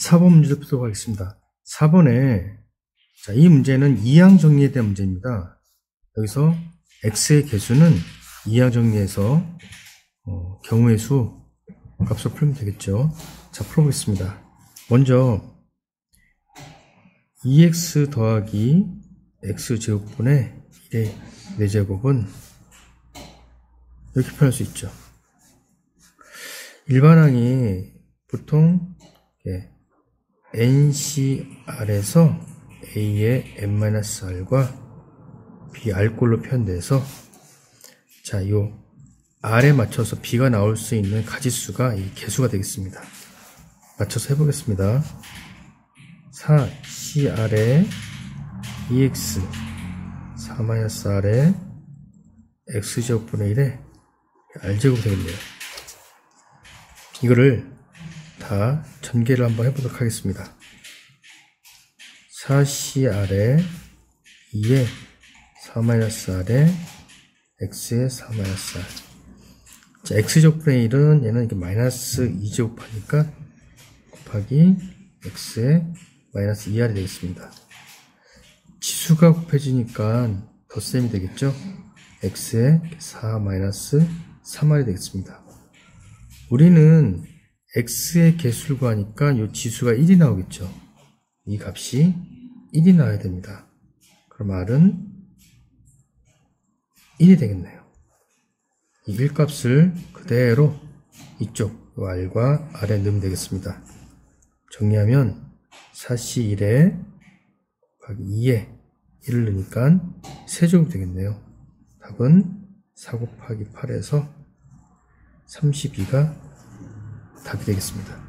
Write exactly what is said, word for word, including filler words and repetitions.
사 번 문제부터 가겠습니다. 사 번에 자, 이 문제는 이항 정리에 대한 문제입니다. 여기서 x의 개수는 이항 정리에서 어, 경우의 수 값을 풀면 되겠죠. 자, 풀어보겠습니다. 먼저 이 엑스 더하기 x제곱분의 일의 사 제곱은 이렇게 표현할 수 있죠. 일반항이 보통 엔 씨 알에서 A의 엔 마이너스 알과 비 알꼴로 표현돼서 자, 요 R에 맞춰서 B가 나올 수 있는 가짓수가 이 개수가 되겠습니다. 맞춰서 해보겠습니다. 사 씨 알에 이 엑스 사 마이너스 알에 x제곱분의 일에 R제곱이 되겠네요. 이거를 다 전개를 한번 해보도록 하겠습니다. 사 씨 알에 이의 사 마이너스 알에 x의 사 마이너스 알. 자, x제곱분의 일은 얘는 이렇게 마이너스 이 제곱 하니까 곱하기 x의 마이너스 이 알이 되겠습니다. 지수가 곱해지니까 덧셈이 되겠죠? x의 사 마이너스 삼 알이 되겠습니다. 우리는 x의 개수를 구하니까 이 지수가 일이 나오겠죠. 이 값이 일이 나와야 됩니다. 그럼 R은 일이 되겠네요. 이 일 값을 그대로 이쪽 R과 R에 넣으면 되겠습니다. 정리하면 사 씨 일에 이에 일을 넣으니까 사 제곱이 되겠네요. 답은 사 곱하기 팔에서 삼십이가 답이 되겠습니다.